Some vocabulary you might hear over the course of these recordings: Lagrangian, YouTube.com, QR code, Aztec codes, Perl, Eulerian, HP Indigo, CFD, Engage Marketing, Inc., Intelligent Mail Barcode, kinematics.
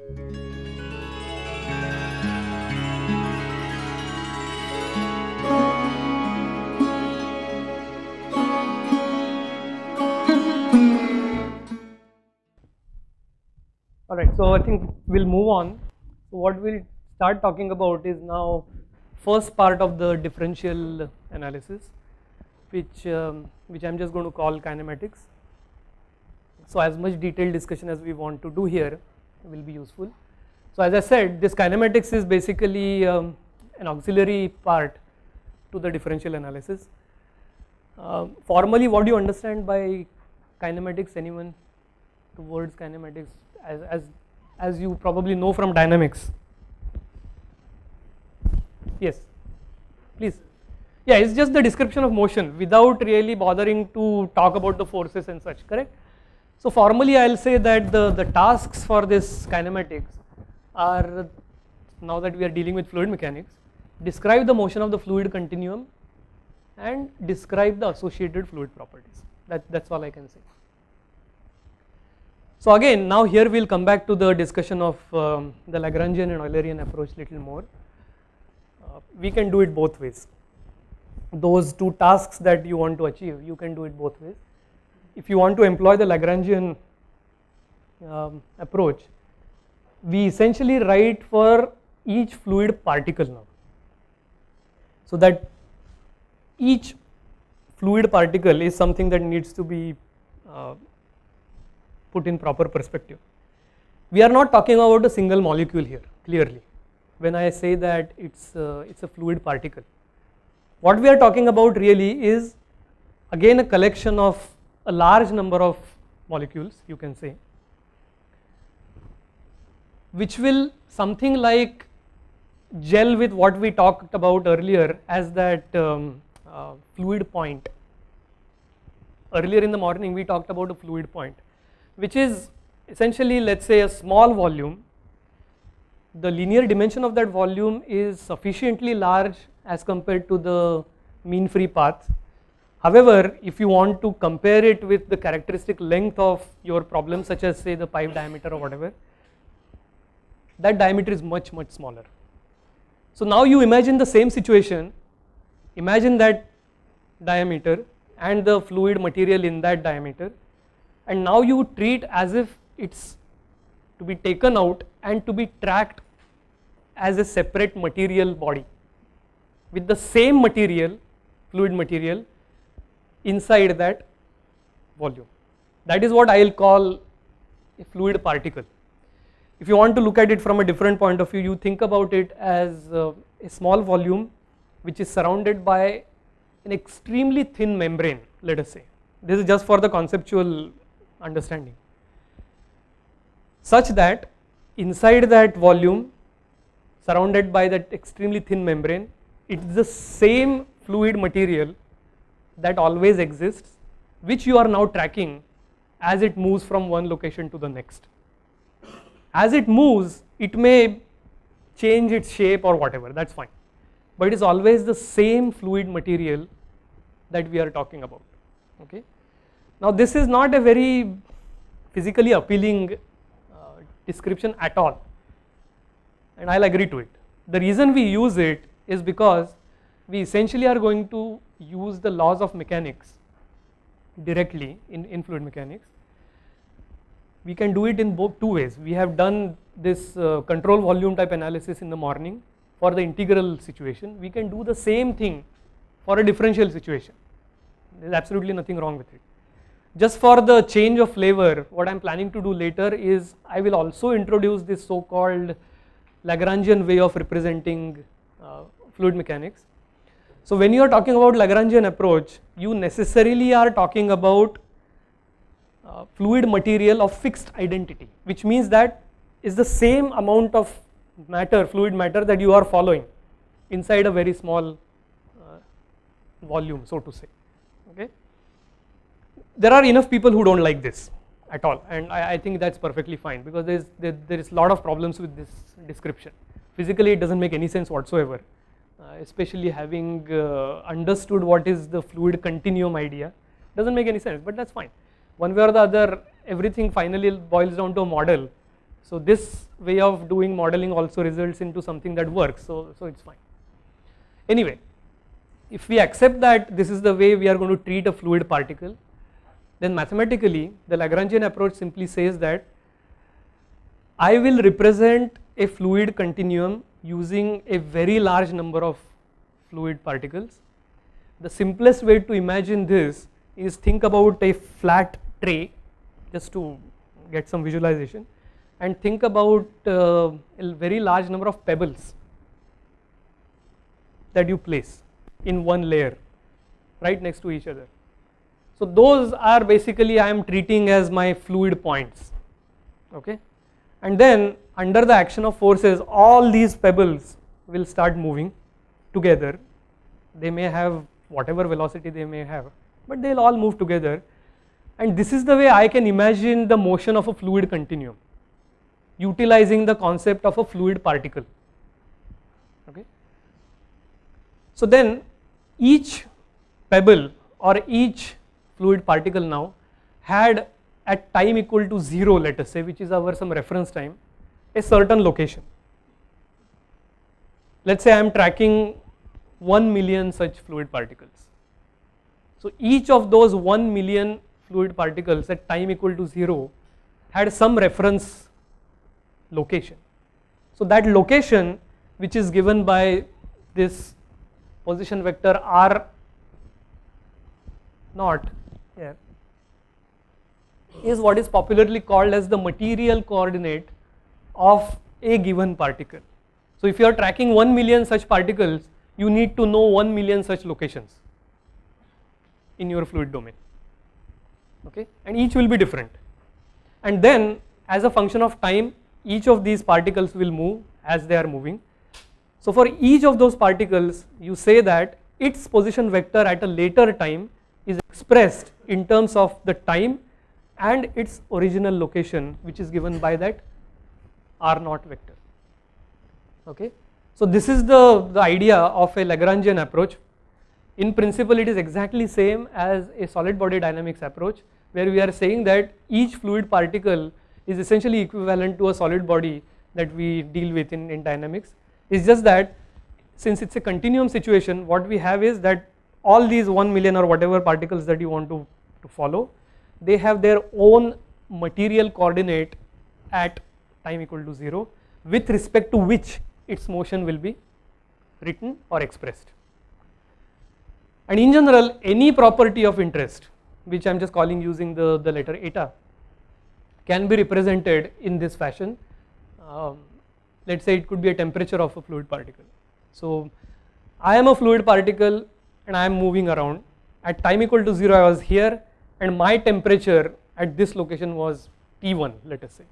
Alright, so I think we'll move on. What we'll start talking about is now first part of the differential analysis, which I'm just going to call kinematics. So as much detailed discussion as we want to do here will be useful. So as I said, this kinematics is basically an auxiliary part to the differential analysis. Formally, what do you understand by kinematics? Anyone? The words kinematics, as you probably know from dynamics. Yes, please. Yeah, it's just the description of motion without really bothering to talk about the forces and such, correct? So formally I will say that the tasks for this kinematics are, now that we are dealing with fluid mechanics, describe the motion of the fluid continuum and describe the associated fluid properties. That's all I can say. So again, now here we will come back to the discussion of the Lagrangian and Eulerian approach little more. We can do it both ways. Those two tasks that you want to achieve, you can do it both ways. If you want to employ the Lagrangian approach, we essentially write for each fluid particle now, so that each fluid particle is something that needs to be put in proper perspective. We are not talking about a single molecule here, clearly, when I say that it's a fluid particle. What we are talking about really is again a collection of a large number of molecules, you can say, which will something like gel with what we talked about earlier as that fluid point. Earlier in the morning we talked about a fluid point, which is essentially, let's say, a small volume. The linear dimension of that volume is sufficiently large as compared to the mean free path. However, if you want to compare it with the characteristic length of your problem, such as say the pipe diameter or whatever, that diameter is much, much smaller. So now you imagine the same situation, imagine that diameter and the fluid material in that diameter, and now you treat as if it's to be taken out and to be tracked as a separate material body with the same material, fluid material, inside that volume. That is what I will call a fluid particle. If you want to look at it from a different point of view, you think about it as a small volume which is surrounded by an extremely thin membrane, let us say. This is just for the conceptual understanding, such that inside that volume, surrounded by that extremely thin membrane, it is the same fluid material that always exists, which you are now tracking as it moves from one location to the next. As it moves, it may change its shape or whatever, that's fine, but it is always the same fluid material that we are talking about, okay. Now this is not a very physically appealing description at all, and I'll agree to it. The reason we use it is because we essentially are going to use the laws of mechanics directly in fluid mechanics. We can do it in both two ways. We have done this control volume type analysis in the morning for the integral situation. We can do the same thing for a differential situation. There is absolutely nothing wrong with it. Just for the change of flavor, what I am planning to do later is I will also introduce this so-called Lagrangian way of representing fluid mechanics. So when you are talking about Lagrangian approach, you necessarily are talking about fluid material of fixed identity, which means that is the same amount of matter, fluid matter, that you are following inside a very small volume, so to say, okay. There are enough people who don't like this at all, and I think that's perfectly fine, because there is a lot of problems with this description. Physically it doesn't make any sense whatsoever. Especially having understood what is the fluid continuum idea, doesn't make any sense, but that's fine. One way or the other, everything finally boils down to a model, So this way of doing modeling also results into something that works, so it's fine. Anyway, if we accept that this is the way we are going to treat a fluid particle, then mathematically the Lagrangian approach simply says that I will represent a fluid continuum using a very large number of fluid particles. The simplest way to imagine this is think about a flat tray, just to get some visualization, and think about a very large number of pebbles that you place in one layer right next to each other. So those are basically I am treating as my fluid points, okay, and then under the action of forces all these pebbles will start moving together. They may have whatever velocity they may have, but they'll all move together, and this is the way I can imagine the motion of a fluid continuum utilizing the concept of a fluid particle, okay. So then each pebble or each fluid particle now had at time equal to 0, let us say, which is our some reference time, a certain location. Let's say I am tracking 1 million such fluid particles. So each of those 1 million fluid particles at time equal to 0 had some reference location. So that location, which is given by this position vector r0 here, is what is popularly called as the material coordinate of a given particle. So if you are tracking 1 million such particles, you need to know 1 million such locations in your fluid domain, okay, and each will be different, and then as a function of time each of these particles will move as they are moving. So for each of those particles you say that its position vector at a later time is expressed in terms of the time and its original location, which is given by that r0 vector, okay. So this is the idea of a Lagrangian approach. In principle it is exactly same as a solid body dynamics approach, where we are saying that each fluid particle is essentially equivalent to a solid body that we deal with in dynamics. It's just that since it's a continuum situation, what we have is that all these 1 million or whatever particles that you want to follow, they have their own material coordinate at time equal to 0 with respect to which its motion will be written or expressed. And in general any property of interest, which I am just calling using the letter eta, can be represented in this fashion. Let's say it could be a temperature of a fluid particle. So I am a fluid particle and I am moving around. At time equal to 0 I was here and my temperature at this location was T1, let us say.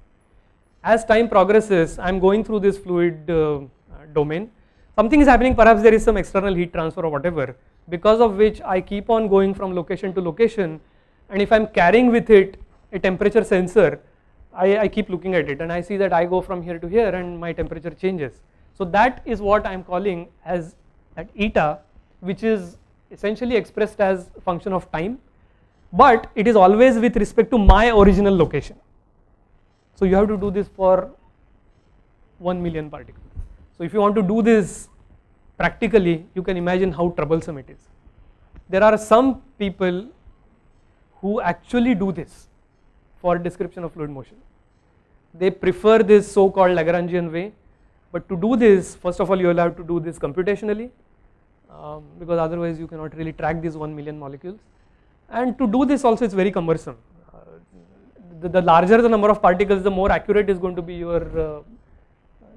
As time progresses I am going through this fluid domain, something is happening, perhaps there is some external heat transfer or whatever, because of which I keep on going from location to location, and if I am carrying with it a temperature sensor, I keep looking at it and I see that I go from here to here and my temperature changes. So that is what I am calling as that eta, which is essentially expressed as a function of time, but it is always with respect to my original location. So you have to do this for 1 million particles. So if you want to do this practically, you can imagine how troublesome it is. There are some people who actually do this for description of fluid motion. They prefer this so called Lagrangian way, but to do this first of all you will have to do this computationally, because otherwise you cannot really track these 1 million molecules, and to do this also it's very cumbersome. The larger the number of particles, the more accurate is going to be your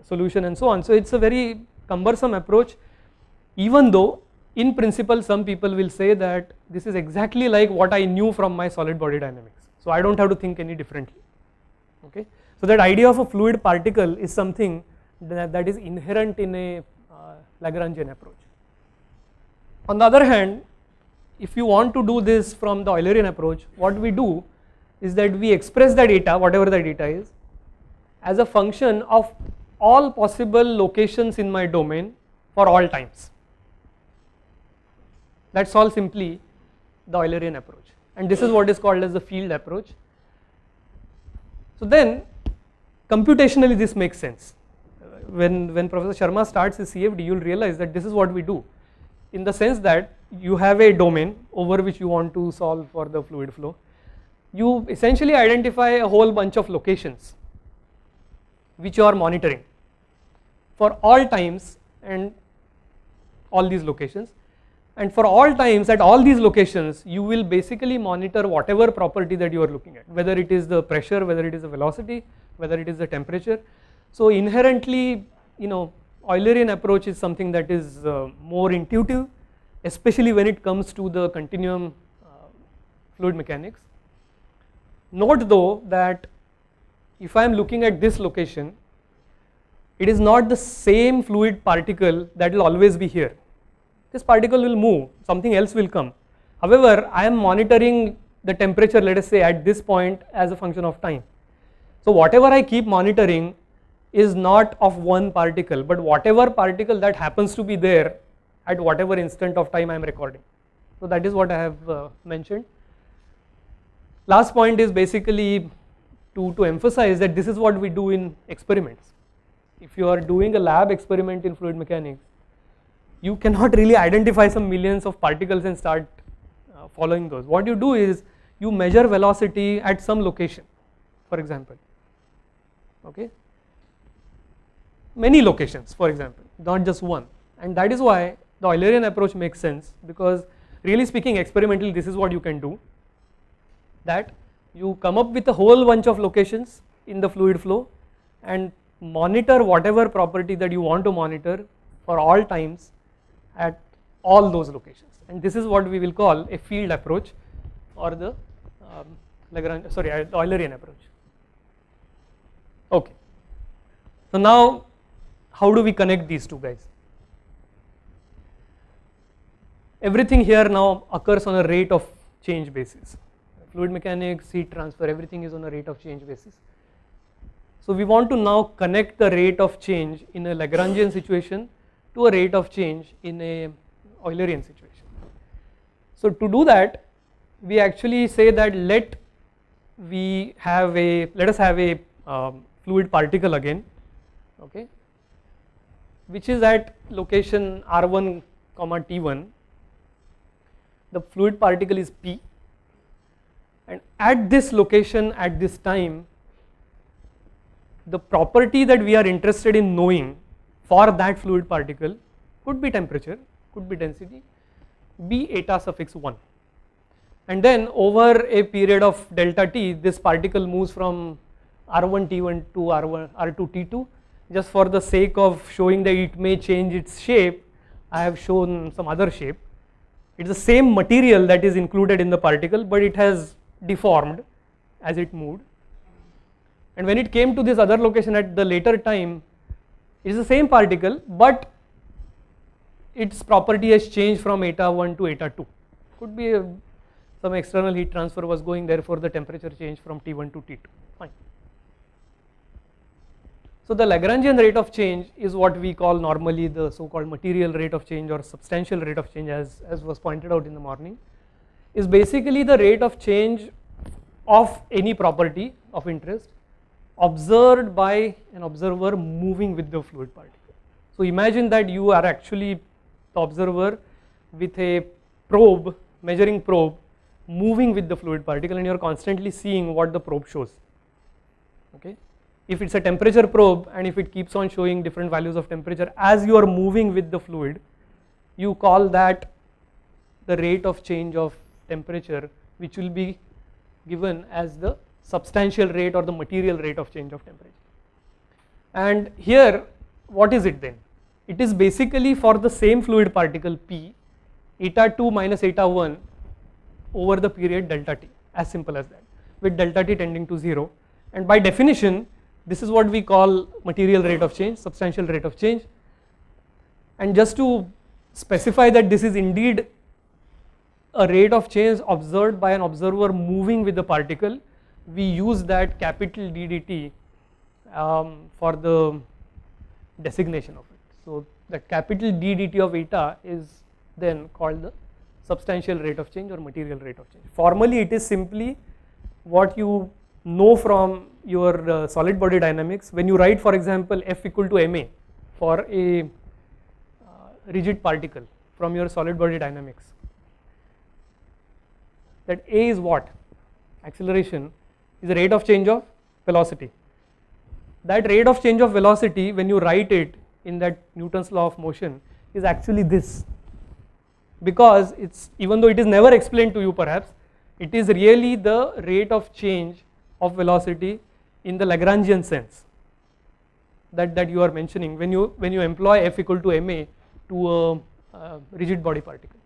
solution and so on. So it's a very cumbersome approach, even though in principle some people will say that this is exactly like what I knew from my solid body dynamics, so I don't have to think any differently, okay. So that idea of a fluid particle is something that is inherent in a Lagrangian approach. On the other hand, if you want to do this from the Eulerian approach, what we do is that we express the data, whatever the data is, as a function of all possible locations in my domain for all times. That's all simply the Eulerian approach, and this is what is called as the field approach. So then Computationally this makes sense. When Professor Sharma starts his CFD, you will realize that this is what we do, in the sense that you have a domain over which you want to solve for the fluid flow. You essentially identify a whole bunch of locations which you are monitoring for all times and all these locations, and for all times at all these locations you will basically monitor whatever property that you are looking at, whether it is the pressure, whether it is the velocity, whether it is the temperature. So inherently, you know, Eulerian approach is something that is more intuitive, especially when it comes to the continuum fluid mechanics. Note though that if I am looking at this location, it is not the same fluid particle that will always be here. This particle will move, something else will come. However, I am monitoring the temperature, let us say, at this point as a function of time. So whatever I keep monitoring is not of one particle, but whatever particle that happens to be there at whatever instant of time I am recording. So that is what I have mentioned. Last point is basically to emphasize that this is what we do in experiments. If you are doing a lab experiment in fluid mechanics, you cannot really identify some millions of particles and start following those. What you do is you measure velocity at some location, for example, okay, many locations, for example, not just one. And that is why the Eulerian approach makes sense, because really speaking, experimentally this is what you can do, that you come up with a whole bunch of locations in the fluid flow and monitor whatever property that you want to monitor for all times at all those locations. And this is what we will call a field approach, or the Eulerian approach. Okay. So now, how do we connect these two guys? Everything here now occurs on a rate of change basis. Fluid mechanics, heat transfer, everything is on a rate of change basis. So we want to now connect the rate of change in a Lagrangian situation to a rate of change in a Eulerian situation. So to do that, we actually say that let us have a fluid particle again, okay, which is at location R1, T1. The fluid particle is P, and at this location at this time, the property that we are interested in knowing for that fluid particle could be temperature, could be density, be eta suffix 1. And then over a period of delta t, this particle moves from R1 T1 to R2 T2. Just for the sake of showing that it may change its shape, I have shown some other shape. It is the same material that is included in the particle, but it has deformed as it moved. And when it came to this other location at the later time, it is the same particle, but its property has changed from eta 1 to eta 2. Could be some external heat transfer was going, therefore the temperature changed from T1 to T2. Fine. So the Lagrangian rate of change is what we call normally the so-called material rate of change or substantial rate of change, as was pointed out in the morning, is basically the rate of change of any property of interest observed by an observer moving with the fluid particle. So imagine that you are actually the observer with a probe, measuring probe, moving with the fluid particle, and you are constantly seeing what the probe shows. Okay? If it's a temperature probe and if it keeps on showing different values of temperature as you are moving with the fluid, you call that the rate of change of temperature, which will be given as the substantial rate or the material rate of change of temperature. And here, what is it then? It is basically for the same fluid particle P, eta 2 minus eta 1 over the period delta t, as simple as that, with delta t tending to 0. And by definition, this is what we call material rate of change, substantial rate of change. And just to specify that this is indeed a rate of change observed by an observer moving with the particle, we use that capital D dt for the designation of it. So the capital D dt of eta is then called the substantial rate of change or material rate of change. Formally, it is simply what you know from your solid body dynamics. When you write, for example, F equal to ma for a rigid particle from your solid body dynamics, that a is what? Acceleration is the rate of change of velocity. That rate of change of velocity, when you write it in that Newton's law of motion, is actually this, because it's, even though it is never explained to you perhaps, it is really the rate of change of velocity in the Lagrangian sense that you are mentioning when you employ F equal to ma to a rigid body particle.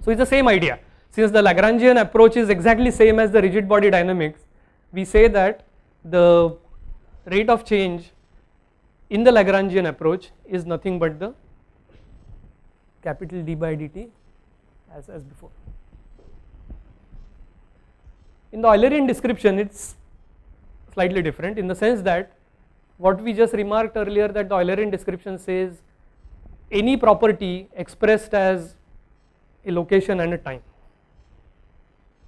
So it's the same idea. Since the Lagrangian approach is exactly same as the rigid body dynamics, we say that the rate of change in the Lagrangian approach is nothing but the capital D by dt as before. In the Eulerian description, it's slightly different, in the sense that what we just remarked earlier, that the Eulerian description says any property expressed as a location and a time,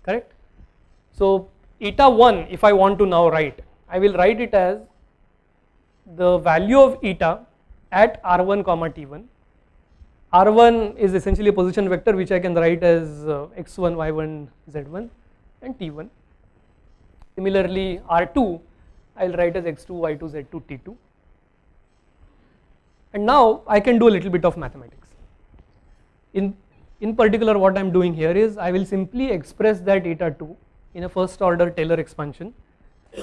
correct? So eta 1, if I want to now write, I will write it as the value of eta at r1 comma t1. r1 is essentially a position vector which I can write as x1, y1, z1 and t1. Similarly r2 I will write as x2, y2, z2, t2. And now I can do a little bit of mathematics. In particular, what I am doing here is I will simply express that eta 2 in a first order Taylor expansion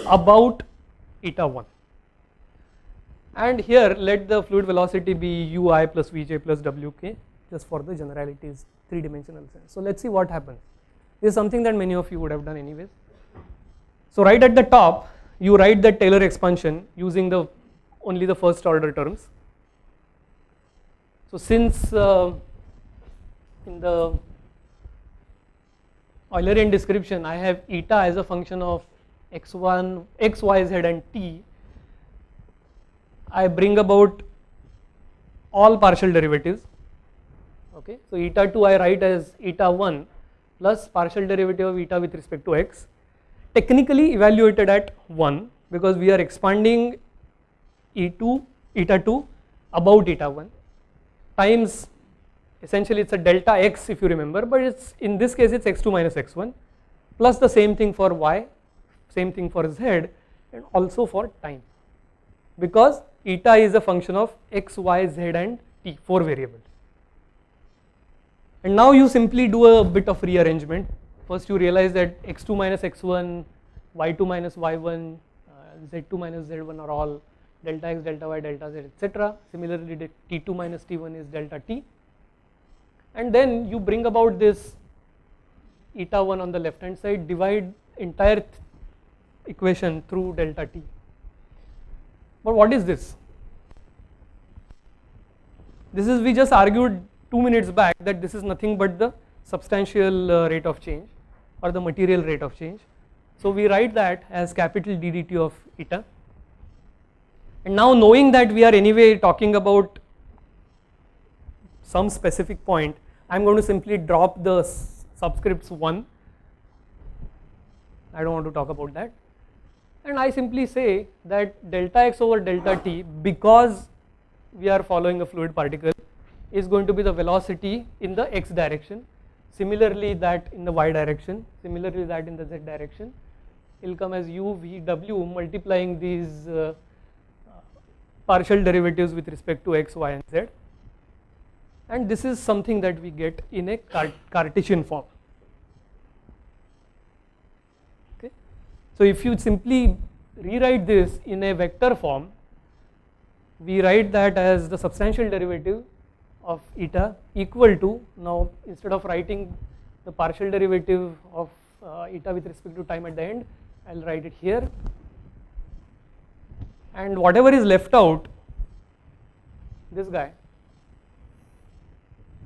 about eta 1. And here let the fluid velocity be ui plus vj plus wk, just for the generalities, 3-dimensional sense. So let's see what happens. This is something that many of you would have done anyways. So right at the top you write the Taylor expansion using the only the first order terms. So since in the Eulerian description I have eta as a function of x1, x, y, z and t, I bring about all partial derivatives, okay. So eta 2 I write as eta 1 plus partial derivative of eta with respect to x, technically evaluated at 1, because we are expanding eta 2 about eta 1 times, essentially it's a delta x if you remember, but it's, in this case it's x2 minus x1, plus the same thing for y, same thing for z, and also for time, because eta is a function of x, y, z and t, 4 variables. And now you simply do a bit of rearrangement. First you realize that x2 minus x1, y2 minus y1, z2 minus z1 are all delta x, delta y, delta z, etc. Similarly t2 minus t1 is delta t, and then you bring about this eta 1 on the left hand side, divide entire equation through delta t. But what is this? This is, we just argued 2 minutes back that this is nothing but the substantial rate of change or the material rate of change. So we write that as capital D dt of eta. And now, knowing that we are anyway talking about some specific point, I am going to simply drop the subscripts 1. I don't want to talk about that. And I simply say that delta x over delta t, because we are following a fluid particle, is going to be the velocity in the x direction, similarly that in the y direction, similarly that in the z direction. It will come as u v w multiplying these partial derivatives with respect to x, y and z, and this is something that we get in a Cartesian form. So if you simply rewrite this in a vector form, we write that as the substantial derivative of eta equal to, now instead of writing the partial derivative of eta with respect to time at the end, I will write it here, and whatever is left out, this guy,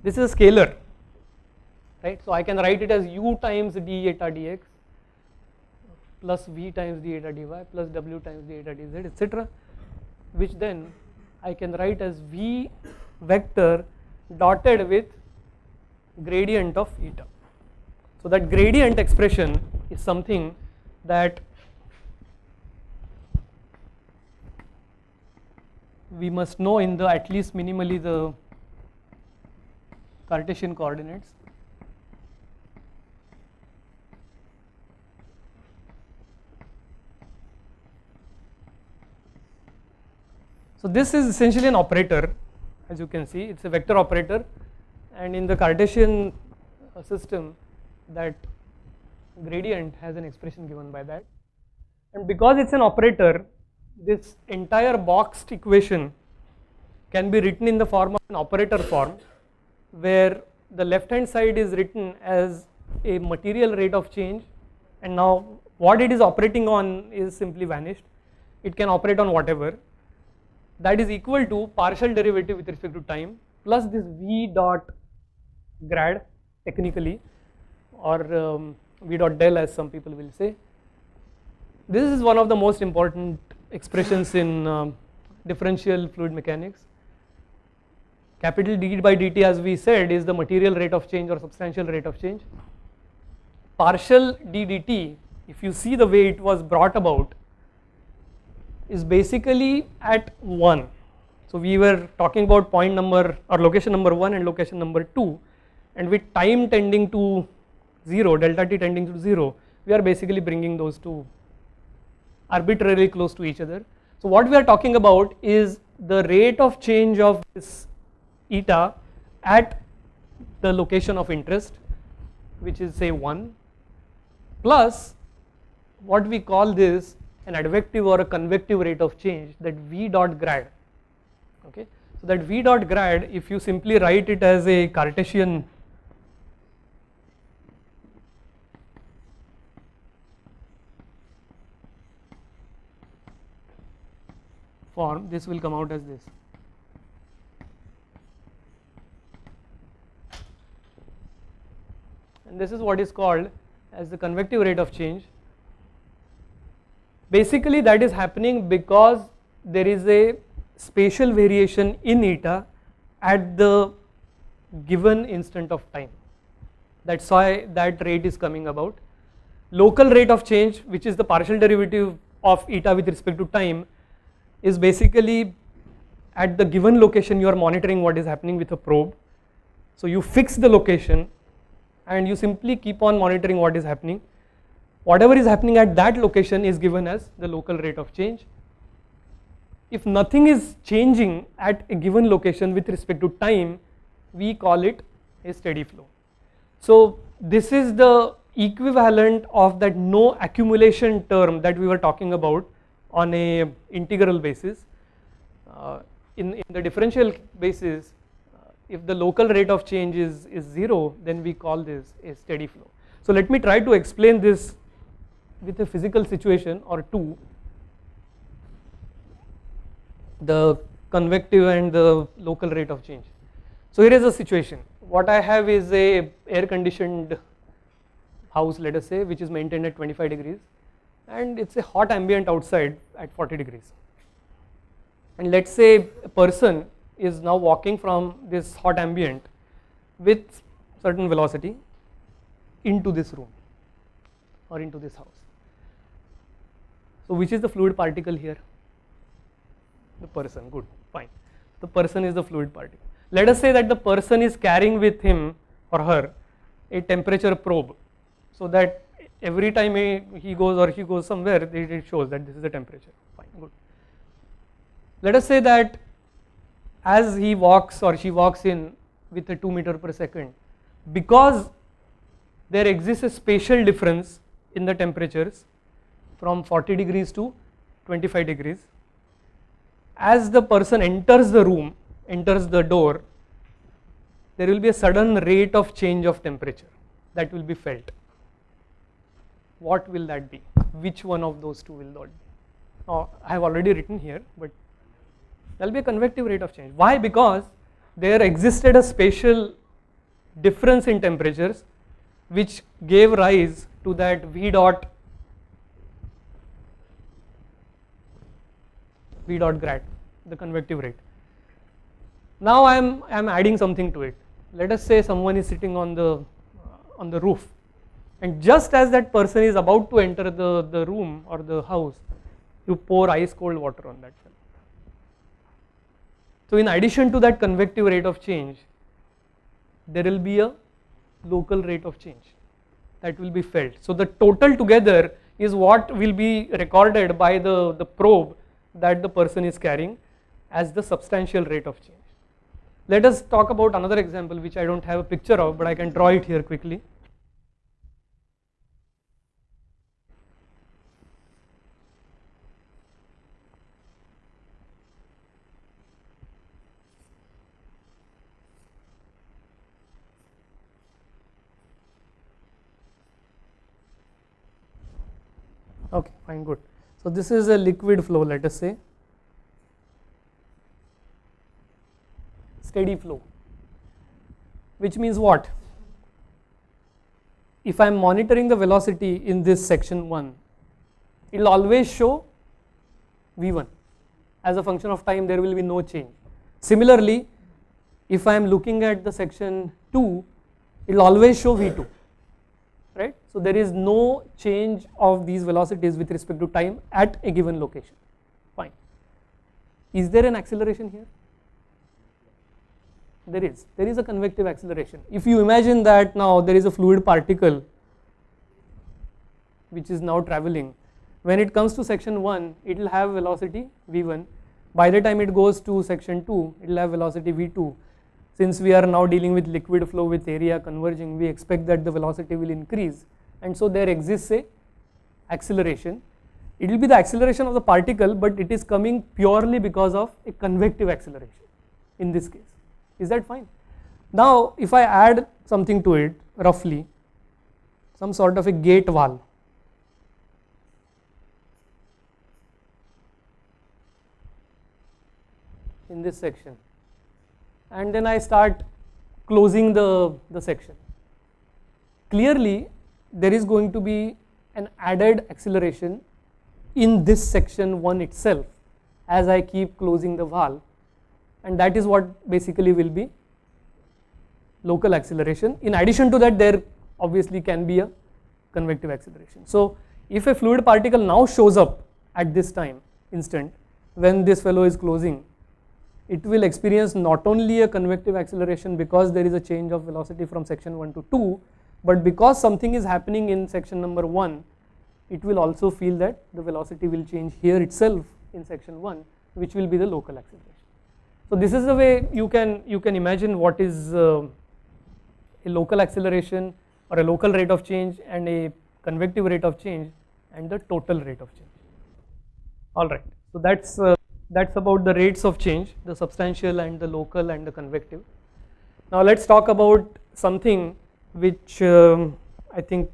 this is a scalar, right? So I can write it as u times d eta dx plus v times d eta dy plus w times d eta dz, etc., which then I can write as v vector dotted with gradient of eta. So that gradient expression is something that we must know in the at least minimally the Cartesian coordinates. So this is essentially an operator, as you can see, it's a vector operator, and in the Cartesian system that gradient has an expression given by that. And because it's an operator, this entire boxed equation can be written in the form of an operator form, where the left hand side is written as a material rate of change, and now what it is operating on is simply vanished. It can operate on whatever. That is equal to partial derivative with respect to time plus this v dot grad technically, or v dot del as some people will say. This is one of the most important expressions in differential fluid mechanics. Capital D by dt, as we said, is the material rate of change or substantial rate of change. Partial d dt, if you see the way it was brought about, is basically at 1. So we were talking about point number or location number 1 and location number 2, and with time tending to 0, delta t tending to 0, we are basically bringing those two arbitrarily close to each other. So what we are talking about is the rate of change of this eta at the location of interest, which is say 1, plus what we call this an advective or a convective rate of change, that v dot grad. Okay, so that v dot grad, if you simply write it as a Cartesian form, this will come out as this. And this is what is called as the convective rate of change. Basically that is happening because there is a spatial variation in eta at the given instant of time. That's why that rate is coming about. Local rate of change, which is the partial derivative of eta with respect to time, is basically at the given location you are monitoring what is happening with a probe. So you fix the location and you simply keep on monitoring what is happening. Whatever is happening at that location is given as the local rate of change. If nothing is changing at a given location with respect to time, we call it a steady flow. So this is the equivalent of that no accumulation term that we were talking about on an integral basis. In the differential basis, if the local rate of change is 0, then we call this a steady flow. So let me try to explain this with a physical situation or two, the convective and the local rate of change. So here is a situation. What I have is a air conditioned house, let us say, which is maintained at 25 degrees and it's a hot ambient outside at 40 degrees. And let's say a person is now walking from this hot ambient with certain velocity into this room or into this house. So which is the fluid particle here? The person. Good, fine. The person is the fluid particle. Let us say that the person is carrying with him or her a temperature probe, so that every time he goes or she goes somewhere, it shows that this is the temperature. Fine, good. Let us say that as he walks or she walks in with a 2 meters per second, because there exists a spatial difference in the temperatures from 40 degrees to 25 degrees. As the person enters the room, enters the door, there will be a sudden rate of change of temperature that will be felt. What will that be? Which one of those two will that be? Now, I have already written here, but there will be a convective rate of change. Why? Because there existed a spatial difference in temperatures which gave rise to that v dot grad, the convective rate. Now I am adding something to it. Let us say someone is sitting on the roof And just as that person is about to enter the room or the house, you pour ice cold water on that cell. So in addition to that convective rate of change, there will be a local rate of change that will be felt. So the total together is what will be recorded by the probe that the person is carrying as the substantial rate of change. Let us talk about another example which I don't have a picture of, but I can draw it here quickly. Okay, fine, good. So this is a liquid flow, let us say, steady flow, which means what? If I am monitoring the velocity in this section 1, it will always show v1. As a function of time, there will be no change. Similarly, if I am looking at the section 2, it will always show v2. Right? So there is no change of these velocities with respect to time at a given location. Fine. Is there an acceleration here? There is. There is a convective acceleration. If you imagine that now there is a fluid particle which is now traveling. When it comes to section 1, it will have velocity v1. By the time it goes to section 2, it will have velocity v2. Since we are now dealing with liquid flow with area converging, we expect that the velocity will increase, and so there exists a acceleration. It will be the acceleration of the particle, but it is coming purely because of a convective acceleration in this case. Is that fine? Now if I add something to it, roughly some sort of a gate valve, in this section, and then I start closing the section. Clearly, there is going to be an added acceleration in this section 1 itself as I keep closing the valve, and that is what basically will be local acceleration. In addition to that, there obviously can be a convective acceleration. So if a fluid particle now shows up at this time instant when this fellow is closing, it will experience not only a convective acceleration because there is a change of velocity from section 1 to 2, but because something is happening in section number 1, it will also feel that the velocity will change here itself in section 1, which will be the local acceleration. So this is the way you can imagine what is a local acceleration or a local rate of change and a convective rate of change and the total rate of change. Alright, so that's about the rates of change, the substantial and the local and the convective. Now let's talk about something which I think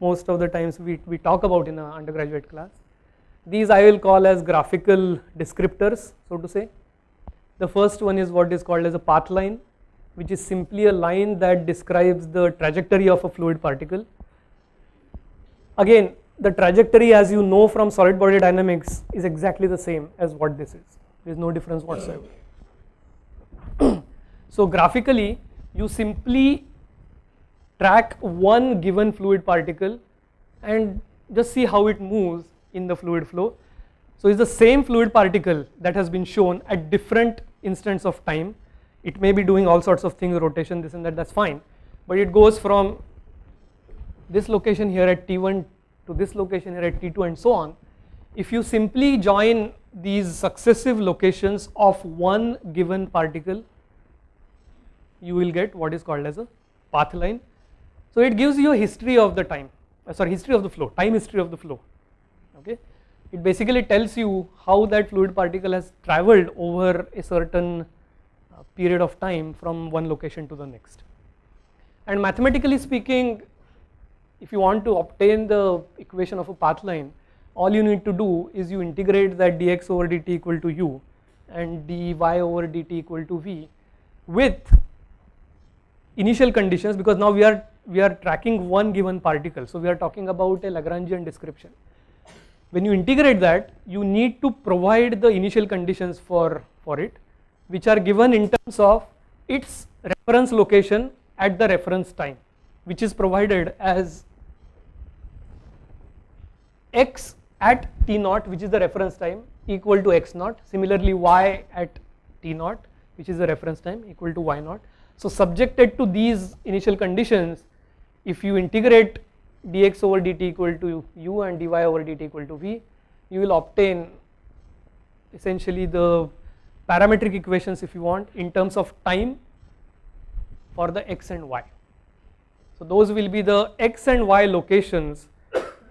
most of the times we talk about in our undergraduate class. These I will call as graphical descriptors, so to say. The first one is what is called as a path line, which is simply a line that describes the trajectory of a fluid particle. Again, the trajectory, as you know from solid body dynamics, is exactly the same as what this is. There is no difference whatsoever. So graphically, you simply track one given fluid particle and just see how it moves in the fluid flow. So it's the same fluid particle that has been shown at different instants of time. It may be doing all sorts of things, rotation, this and that, that's fine. But it goes from this location here at T1 to this location here at T2 and so on. If you simply join these successive locations of one given particle, you will get what is called as a path line. So it gives you a history of the time, sorry, history of the flow, time history of the flow. Okay, it basically tells you how that fluid particle has traveled over a certain period of time from one location to the next. And mathematically speaking, if you want to obtain the equation of a path line, all you need to do is you integrate that dx over dt equal to u and dy over dt equal to v with initial conditions, because now we are tracking one given particle. So we are talking about a Lagrangian description. When you integrate that, you need to provide the initial conditions for it, which are given in terms of its reference location at the reference time, which is provided as x at t naught, which is the reference time, equal to x naught. Similarly, y at t naught, which is the reference time, equal to y naught. So subjected to these initial conditions, if you integrate dx over dt equal to u and dy over dt equal to v, you will obtain essentially the parametric equations, if you want, in terms of time for the x and y. So those will be the x and y locations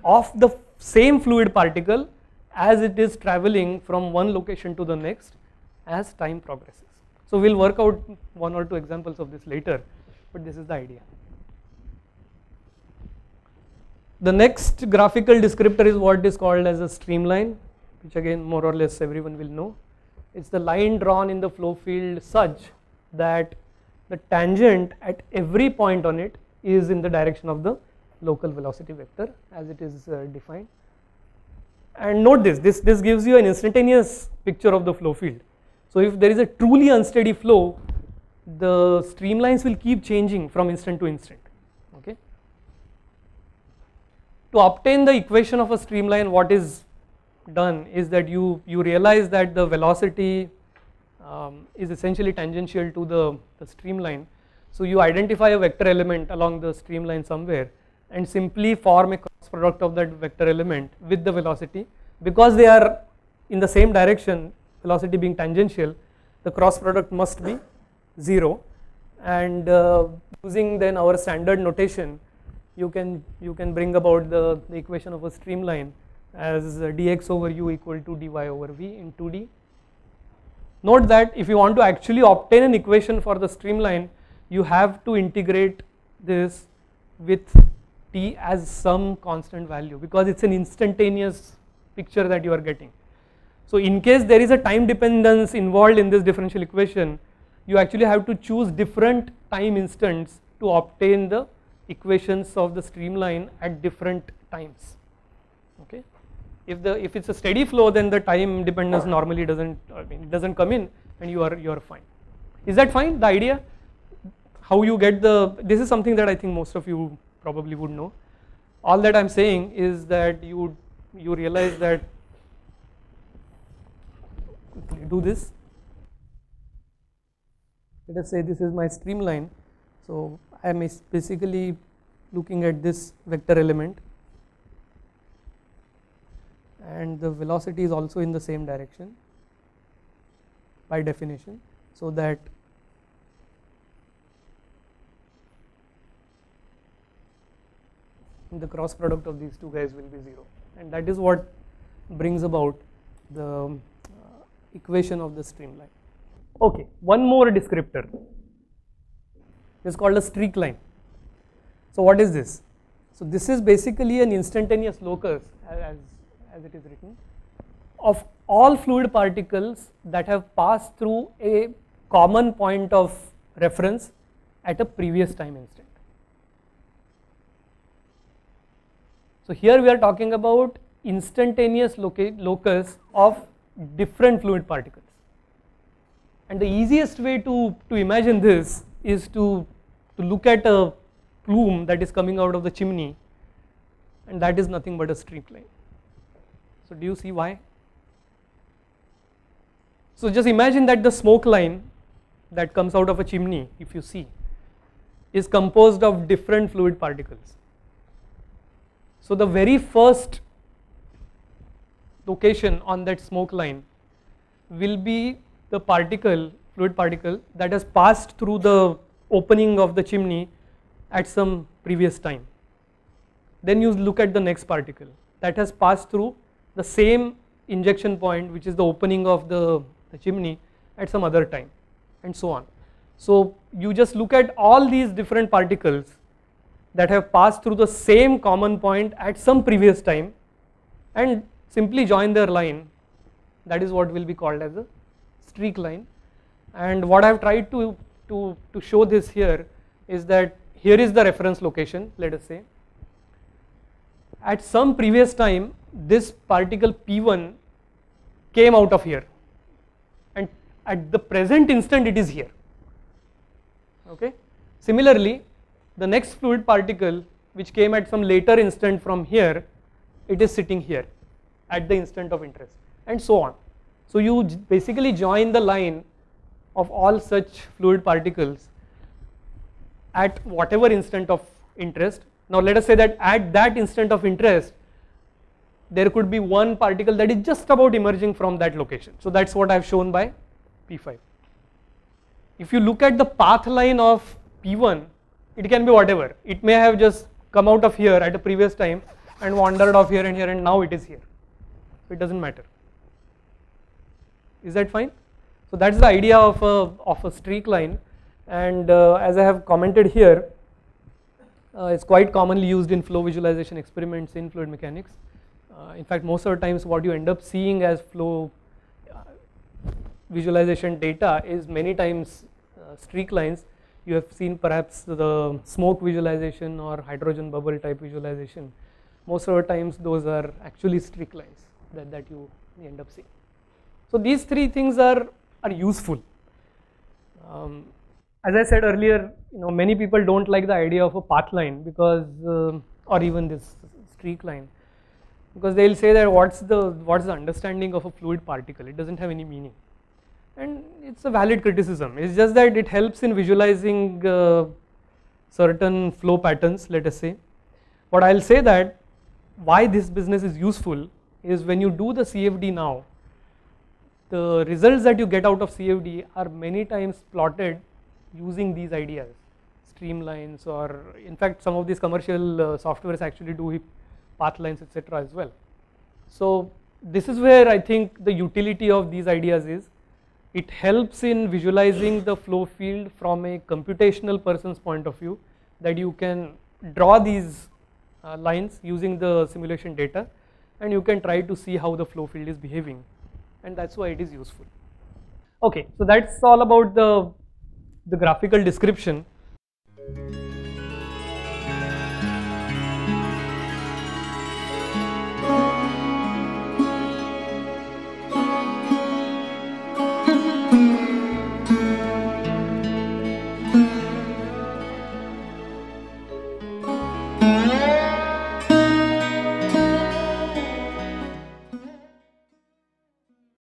of the same fluid particle as it is traveling from one location to the next as time progresses. So we'll work out one or two examples of this later, but this is the idea. The next graphical descriptor is what is called as a streamline, which again more or less everyone will know. It's the line drawn in the flow field such that the tangent at every point on it is in the direction of the local velocity vector as it is defined. And note this gives you an instantaneous picture of the flow field. So if there is a truly unsteady flow, the streamlines will keep changing from instant to instant. Okay. To obtain the equation of a streamline, what is done is that you realize that the velocity is essentially tangential to the streamline. So you identify a vector element along the streamline somewhere and simply form a cross product of that vector element with the velocity. Because they are in the same direction, velocity being tangential, the cross product must be 0, and using then our standard notation, you can bring about the equation of a streamline as dx over u equal to dy over v in 2D. Note that if you want to actually obtain an equation for the streamline, you have to integrate this with t as some constant value, because it's an instantaneous picture that you are getting. So in case there is a time dependence involved in this differential equation, you actually have to choose different time instants to obtain the equations of the streamline at different times. Okay. If it's a steady flow, then the time dependence normally doesn't come in, and you are fine. Is that fine? The idea, how you get this is something that I think most of you probably would know. All that I'm saying is that you realize that. Do this. Let us say this is my streamline. So I am basically looking at this vector element, and the velocity is also in the same direction by definition, so that the cross product of these two guys will be 0, and that is what brings about the equation of the streamline. Okay, one more descriptor. It's called a streak line. So what is this? So this is basically an instantaneous locus, as it is written, of all fluid particles that have passed through a common point of reference at a previous time instant. So here we are talking about instantaneous locus of different fluid particles, and the easiest way to imagine this is to look at a plume that is coming out of the chimney, and that is nothing but a streak line. So do you see why? So just imagine that the smoke line that comes out of a chimney, if you see, is composed of different fluid particles. So the very first location on that smoke line will be the fluid particle that has passed through the opening of the chimney at some previous time. Then you look at the next particle that has passed through the same injection point, which is the opening of the chimney, at some other time, and so on. So you just look at all these different particles that have passed through the same common point at some previous time and simply join their line. That is what will be called as a streak line. And what I have tried to show this here is that here is the reference location, let us say. At some previous time, this particle P1 came out of here, and at the present instant it is here. Okay. Similarly, the next fluid particle, which came at some later instant from here, it is sitting here at the instant of interest, and so on. So you basically join the line of all such fluid particles at whatever instant of interest. Now let us say that at that instant of interest there could be one particle that is just about emerging from that location. So that's what I have shown by P5. If you look at the path line of P1, it can be whatever. It may have just come out of here at a previous time and wandered off here and now it is here. So it doesn't matter. Is that fine? So that's the idea of a streak line, and as I have commented here, it's quite commonly used in flow visualization experiments in fluid mechanics. In fact, most of the times what you end up seeing as flow visualization data is many times streak lines. You have seen perhaps the smoke visualization or hydrogen bubble type visualization. Most of the times those are actually streak lines that you end up seeing. So these three things are useful. As I said earlier, you know, many people don't like the idea of a path line because or even this streak line, because they will say that what's the understanding of a fluid particle, it doesn't have any meaning. And it's a valid criticism. It's just that it helps in visualizing certain flow patterns, let us say. But I'll say that why this business is useful is when you do the CFD now, the results that you get out of CFD are many times plotted using these ideas, streamlines, or in fact some of these commercial softwares actually do path lines, etc. as well. So this is where I think the utility of these ideas is. It helps in visualizing the flow field from a computational person's point of view, that you can draw these lines using the simulation data and you can try to see how the flow field is behaving, and that's why it is useful. Okay, so that's all about the graphical description.